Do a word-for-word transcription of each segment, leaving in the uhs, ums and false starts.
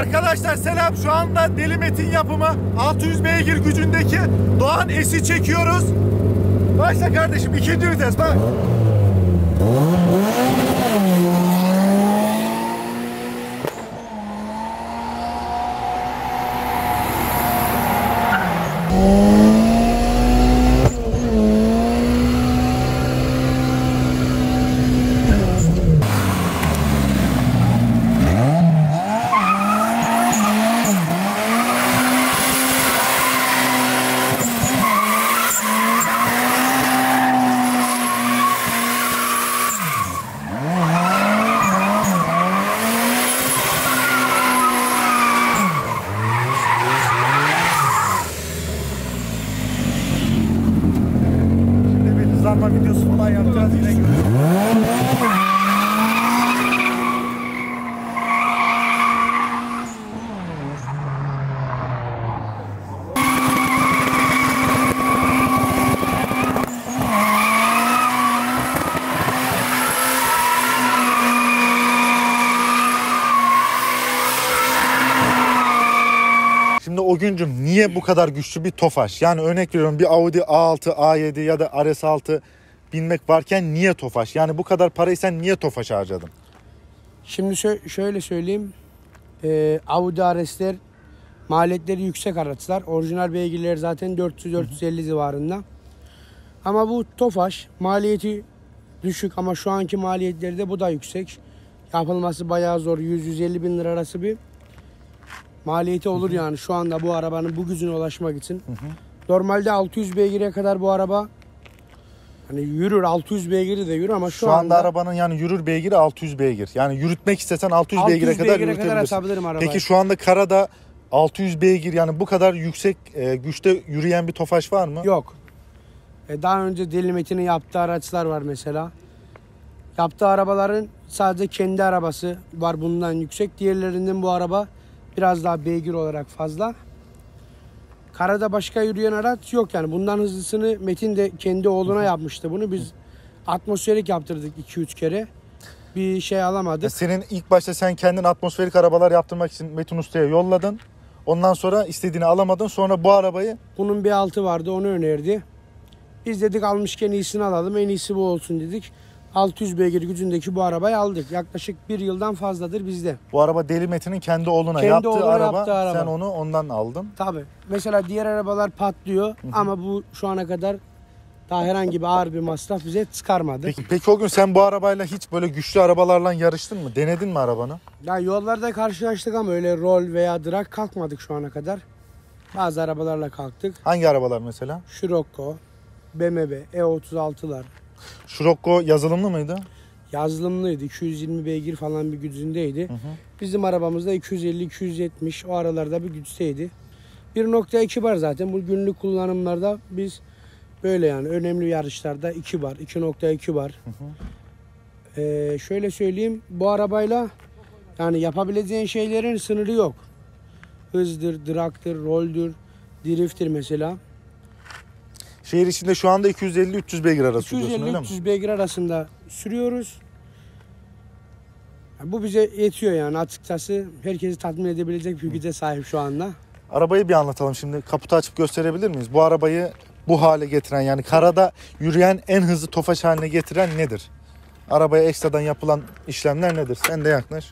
Arkadaşlar selam, şu anda Deli Metin yapımı altı yüz beygir gücündeki Doğan S'i çekiyoruz. Başla kardeşim, ikinci vites bak. Videosu falan yapacağız yine görüyoruz. Şimdi o güncüm, niye bu kadar güçlü bir Tofaş? Yani örnek veriyorum, bir Audi A altı, A yedi ya da R S altı binmek varken niye Tofaş? Yani bu kadar parayı sen niye Tofaş harcadın? Şimdi şö şöyle söyleyeyim. Ee, Audi R S'ler maliyetleri yüksek araçlar. Orijinal beygirleri zaten dört yüz dört yüz elli civarında. Ama bu Tofaş maliyeti düşük ama şu anki maliyetleri de bu da yüksek. Yapılması bayağı zor. yüz yüz elli bin lira arası bir maliyeti olur, hı hı. Yani şu anda bu arabanın bu gücüne ulaşmak için. Hı hı. Normalde altı yüz beygire kadar bu araba hani yürür, altı yüz beygiri de yürür ama şu, şu anda, anda arabanın yani yürür beygiri altı yüz beygir. Yani yürütmek istesen altı yüz beygire kadar yürütebilirsin. Peki şu anda karada altı yüz beygir, yani bu kadar yüksek e, güçte yürüyen bir Tofaş var mı? Yok. E, daha önce Deli Metin'in yaptığı araçlar var mesela. Yaptığı arabaların sadece kendi arabası var bundan yüksek. Diğerlerinden bu araba biraz daha beygir olarak fazla. Karada başka yürüyen araç yok yani. Bundan hızlısını Metin de kendi oğluna yapmıştı bunu. Biz atmosferik yaptırdık iki üç kere. Bir şey alamadık. Senin ilk başta sen kendin atmosferik arabalar yaptırmak için Metin Usta'ya yolladın. Ondan sonra istediğini alamadın. Sonra bu arabayı... Bunun bir altı vardı, onu önerdi. Biz dedik almışken iyisini alalım. En iyisi bu olsun dedik. altı yüz beygir gücündeki bu arabayı aldık. Yaklaşık bir yıldan fazladır bizde. Bu araba Deli Metin'in kendi oğluna kendi yaptığı, oğluna araba, yaptığı araba. Sen onu ondan aldın. Tabii. Mesela diğer arabalar patlıyor, hı-hı, ama bu şu ana kadar daha herhangi bir ağır bir masraf bize çıkarmadı. Peki, peki o gün sen bu arabayla hiç böyle güçlü arabalarla yarıştın mı? Denedin mi arabanı? Ya yollarda karşılaştık ama öyle rol veya drag kalkmadık şu ana kadar. Bazı arabalarla kalktık. Hangi arabalar mesela? Scirocco, B M W, E otuz altılar. Scirocco yazılımlı mıydı? Yazılımlıydı. iki yüz yirmi beygir falan bir gücündeydi. Hı hı. Bizim arabamızda iki yüz elli iki yüz yetmiş o aralarda bir güçteydi. bir nokta iki bar zaten. Bu günlük kullanımlarda biz böyle yani önemli yarışlarda iki bar, iki nokta iki bar. Hı hı. Ee, şöyle söyleyeyim, bu arabayla yani yapabileceğin şeylerin sınırı yok. Hızdır, dragtır, roldür, drifttir mesela. Şehir içinde şu anda iki yüz elli üç yüz beygir arası sürüyorsun, öyle mi? iki yüz elli üç yüz beygir arasında sürüyoruz. Yani bu bize yetiyor yani açıkçası. Herkesi tatmin edebilecek bir güce sahip şu anda. Arabayı bir anlatalım şimdi. Kaputu açıp gösterebilir miyiz? Bu arabayı bu hale getiren, yani karada yürüyen en hızlı Tofaş haline getiren nedir? Arabaya ekstradan yapılan işlemler nedir? Sen de yaklaş.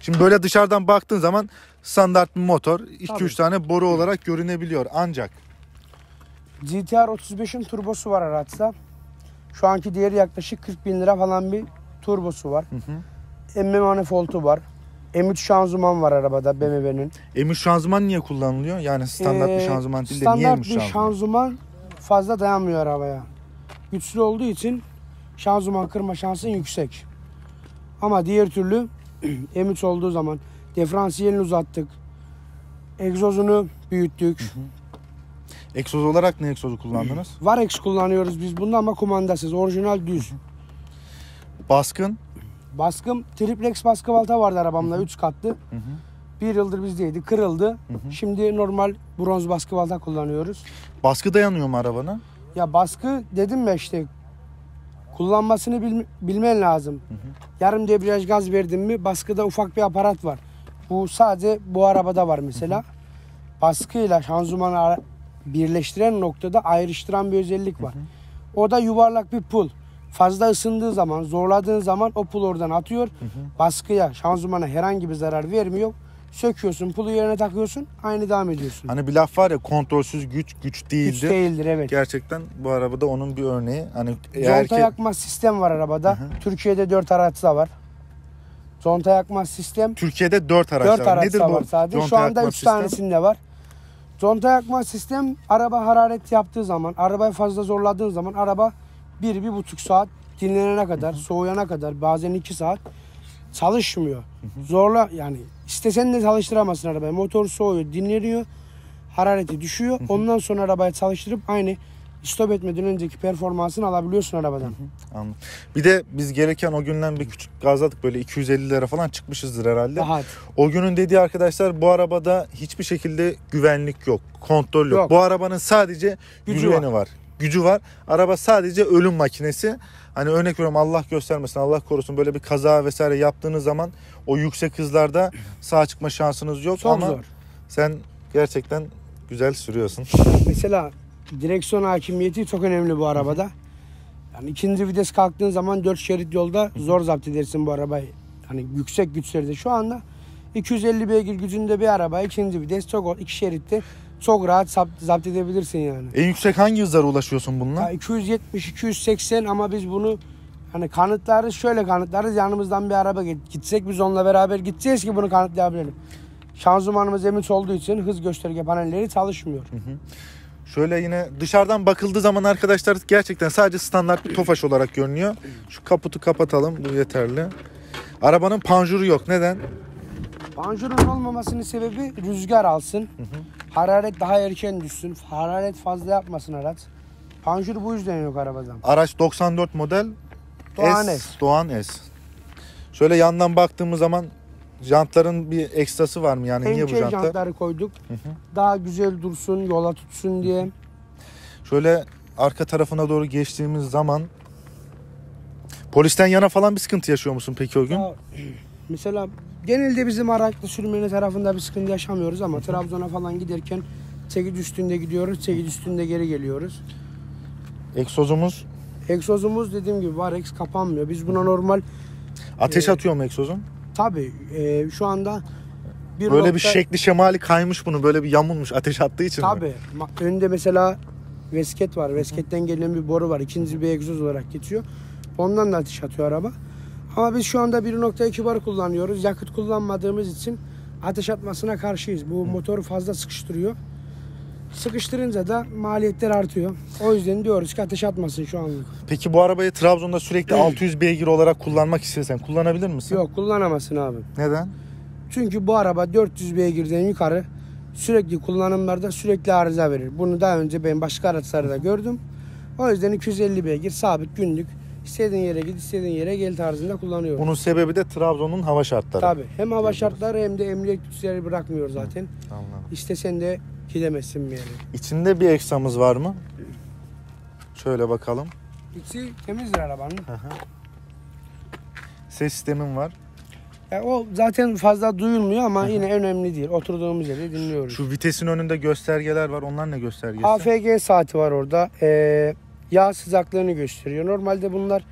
Şimdi böyle dışarıdan baktığın zaman standart bir motor. iki üç tane boru olarak görünebiliyor ancak... G T R otuz beş'in turbosu var araçta. Şu anki değeri yaklaşık kırk bin lira falan bir turbosu var. Hı hı. M M manifoldu var. M üç şanzıman var arabada B M W'nin. M üç şanzıman niye kullanılıyor? Yani standart ee, bir şanzıman değil de niye M üç şanzıman? Standart bir şanzıman fazla dayanmıyor arabaya. Güçlü olduğu için şanzıman kırma şansın yüksek. Ama diğer türlü M üç olduğu zaman diferansiyelini uzattık. Egzozunu büyüttük. Hı hı. Egzoz olarak ne egzozu kullandınız? Varex kullanıyoruz biz bunda ama kumandasız. Orijinal düz. Baskın? Baskım triplex baskı balta vardı arabamda. Hı-hı. üç katlı. Hı-hı. Bir yıldır bizdeydi. Kırıldı. Hı-hı. Şimdi normal bronz baskı balta kullanıyoruz. Baskı dayanıyor mu arabana? Ya baskı dedim mi işte, kullanmasını bilme, bilmen lazım. Hı-hı. Yarım debriyaj gaz verdim mi baskıda ufak bir aparat var. Bu sadece bu arabada var mesela. Baskıyla şanzımanı birleştiren noktada ayrıştıran bir özellik var. O da yuvarlak bir pul. Fazla ısındığı zaman, zorladığın zaman o pul oradan atıyor. Baskıya, şanzımana herhangi bir zarar vermiyor. Söküyorsun, pulu yerine takıyorsun, aynı devam ediyorsun. Hani bir laf var ya, kontrolsüz güç güç değildir. Güç değildir, evet. Gerçekten bu arabada onun bir örneği. Hani zonta ki... yakma sistem var arabada. Hı hı. Türkiye'de dört araçta var. Zonta yakma sistem. Türkiye'de dört araçta var. Nedir bu? Var sadece. Şu anda üç sistem. Tanesinde var. Zonta yakma sistem, araba hararet yaptığı zaman, arabayı fazla zorladığın zaman araba bir, bir buçuk saat dinlenene kadar, hı hı. soğuyana kadar, bazen iki saat çalışmıyor. Hı hı. Zorla, yani istesen de çalıştıramazsın arabayı. Motor soğuyor, dinleniyor, harareti düşüyor. Hı hı. Ondan sonra arabayı çalıştırıp aynı stop etmeden önceki performansını alabiliyorsun arabadan. Hı hı. Anladım. Bir de biz gereken o günden bir küçük gazladık, böyle iki yüz elli lira falan çıkmışızdır herhalde. Rahat. O günün dediği arkadaşlar, bu arabada hiçbir şekilde güvenlik yok, kontrol yok. yok. Bu arabanın sadece gücü güveni var. var. Gücü var. Araba sadece ölüm makinesi. Hani örnek veriyorum, Allah göstermesin, Allah korusun, böyle bir kaza vesaire yaptığınız zaman o yüksek hızlarda sağ çıkma şansınız yok. Çok ama zor. Sen gerçekten güzel sürüyorsun. Mesela direksiyon hakimiyeti çok önemli bu arabada. Yani ikinci vites kalktığın zaman dört şerit yolda zor zapt edersin bu arabayı. Hani yüksek güçlerde şu anda iki yüz elli beygir gücünde bir araba ikinci vites çok iki şeritte çok rahat zapt edebilirsin yani. En yüksek hangi hızlara ulaşıyorsun bununla? iki yüz yetmiş iki yüz seksen ama biz bunu hani kanıtlarız, şöyle kanıtlarız. Yanımızdan bir araba gitsek biz onunla beraber gideceğiz ki bunu kanıtlayabilirim. Şanzımanımız M üç olduğu için hız gösterge panelleri çalışmıyor. Hı hı. Şöyle yine dışarıdan bakıldığı zaman arkadaşlar gerçekten sadece standart bir Tofaş olarak görünüyor. Şu kaputu kapatalım, bu yeterli. Arabanın panjuru yok. Neden? Panjurun olmamasının sebebi rüzgar alsın. Hı hı. Hararet daha erken düşsün. Hararet fazla yapmasın araç. Panjur bu yüzden yok arabadan. Araç doksan dört model. Doğan S. Doğan S. Şöyle yandan baktığımız zaman jantların bir ekstrası var mı? Yani Henke niye bu jantlar? jantları koyduk. Hı hı. Daha güzel dursun, yola tutsun diye. Hı hı. Şöyle arka tarafına doğru geçtiğimiz zaman polisten yana falan bir sıkıntı yaşıyor musun peki o gün? Ya, mesela genelde bizim araçlı sürmenin tarafında bir sıkıntı yaşamıyoruz ama Trabzon'a falan giderken çekiç üstünde gidiyoruz, çekiç üstünde geri geliyoruz. Egzozumuz? Egzozumuz dediğim gibi Varex, kapanmıyor. Biz buna normal... Ateş e, atıyor mu egzozun? Tabii. E, şu anda... Bir böyle nokta, bir şekli şemali kaymış bunu, böyle bir yamulmuş ateş attığı için. Tabii. Mi? Önde mesela vesket var. Vesketten gelen bir boru var. İkinci bir egzoz olarak geçiyor. Ondan da ateş atıyor araba. Ama biz şu anda bir nokta iki bar kullanıyoruz. Yakıt kullanmadığımız için ateş atmasına karşıyız. Bu motoru fazla sıkıştırıyor. Sıkıştırınca da maliyetler artıyor. O yüzden diyoruz ki ateş atmasın şu anlık. Peki bu arabayı Trabzon'da sürekli altı yüz beygir olarak kullanmak istersen kullanabilir misin? Yok, kullanamazsın abi. Neden? Çünkü bu araba dört yüz beygirden yukarı sürekli kullanımlarda sürekli arıza verir. Bunu daha önce ben başka araçlarda gördüm. O yüzden iki yüz elli beygir sabit günlük. İstediğin yere git, istediğin yere gel tarzında kullanıyoruz. Bunun sebebi de Trabzon'un hava şartları. Tabii. Hem hava şartları hem de emniyet güçleri bırakmıyor zaten. Hı, anladım. İstesen de gidemezsin bir yere. İçinde bir eksamız var mı? Şöyle bakalım. İçi temizdir arabanın. Hı hı. Ses sistemin var. Ya o zaten fazla duyulmuyor ama hı hı. yine önemli değil. Oturduğumuz yerde dinliyoruz. Şu vitesin önünde göstergeler var. Onlar ne göstergesi? A F G saati var orada. Eee... Yağ sıcaklığını gösteriyor. Normalde bunlar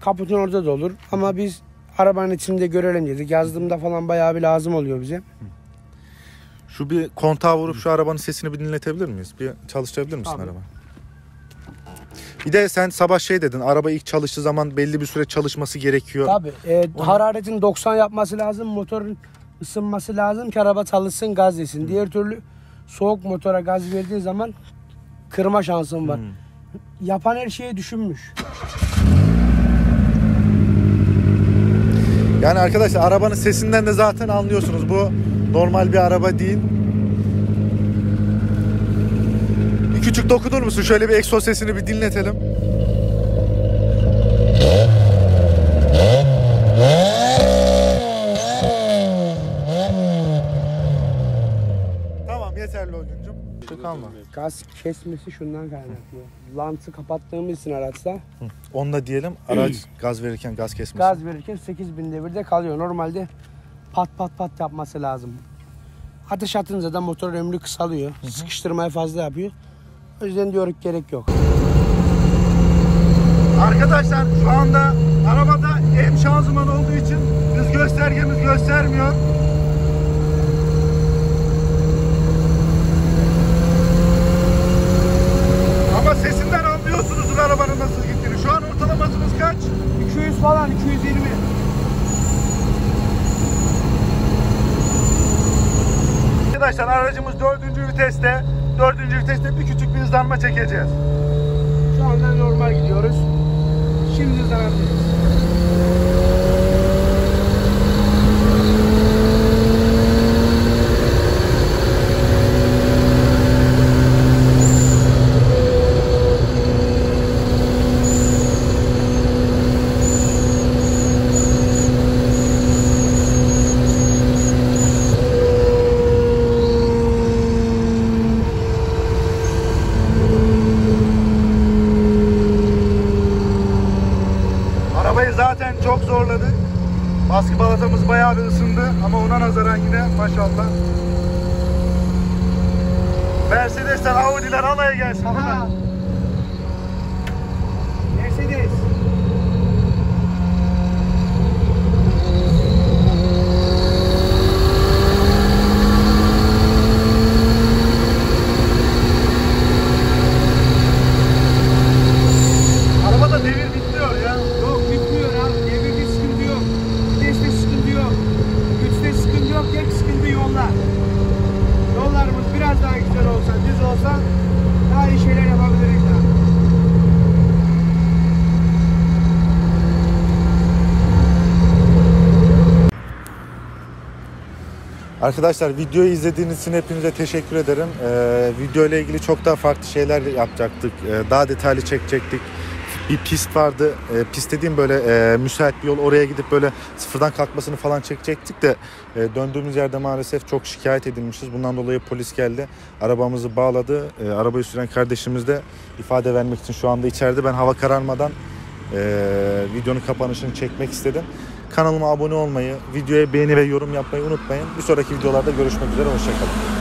kaputun orada da olur. Ama biz arabanın içinde görelim dedik. Yazdığımda falan bayağı bir lazım oluyor bize. Şu bir kontağa vurup şu arabanın sesini bir dinletebilir miyiz? Bir çalıştırabilir misin Abi. araba? Bir de sen sabah şey dedin. Araba ilk çalıştığı zaman belli bir süre çalışması gerekiyor. Tabii. E, Onu... Hararetin doksan yapması lazım. Motorun ısınması lazım ki araba çalışsın, gaz yesin. Hı. Diğer türlü soğuk motora gaz verdiği zaman kırma şansın var. Hı. Yapan her şeyi düşünmüş. Yani arkadaşlar arabanın sesinden de zaten anlıyorsunuz. Bu normal bir araba değil. Bir küçük dokunur musun? Şöyle bir egzoz sesini bir dinletelim. Tamam, yeterli o güncüm. Kalma. Gaz kesmesi şundan kaynaklı. Lantı kapattığımız için araçta. Onu da diyelim. Araç gaz verirken gaz kesmesi. Gaz verirken sekiz bin devirde kalıyor. Normalde pat pat pat yapması lazım. Ateş atınca da motor ömrü kısalıyor. Hı hı. Sıkıştırmayı fazla yapıyor. O yüzden diyorum gerek yok. Arkadaşlar şu anda arabada M şanzıman olduğu için hız göstergemiz göstermiyor. Ama sesinden anlıyorsunuzdur arabanın nasıl gittiğini. Şu an ortalamasınız kaç? iki yüz falan, iki yüz yirmi. Arkadaşlar aracımız dördüncü viteste. Dördüncü viteste bir küçük bir hızlanma çekeceğiz. Şu anda normal gidiyoruz. Şimdi hızlanacağız. Baskı balatamız bayağı bir ısındı ama ona nazaran yine maşallah. Mercedes'ten Audi'ler alaya gelsin. Aha. Mercedes. Arkadaşlar videoyu izlediğiniz için hepinize teşekkür ederim. Ee, video ile ilgili çok daha farklı şeyler yapacaktık. Ee, daha detaylı çekecektik. Bir pist vardı. Ee, pist dediğim böyle e, müsait bir yol. Oraya gidip böyle sıfırdan kalkmasını falan çekecektik de e, döndüğümüz yerde maalesef çok şikayet edilmişiz. Bundan dolayı polis geldi. Arabamızı bağladı. E, arabayı süren kardeşimiz de ifade vermek için şu anda içeride. Ben hava kararmadan e, videonun kapanışını çekmek istedim. Kanalıma abone olmayı, videoya beğeni ve yorum yapmayı unutmayın. Bir sonraki videolarda görüşmek üzere, hoşça kalın.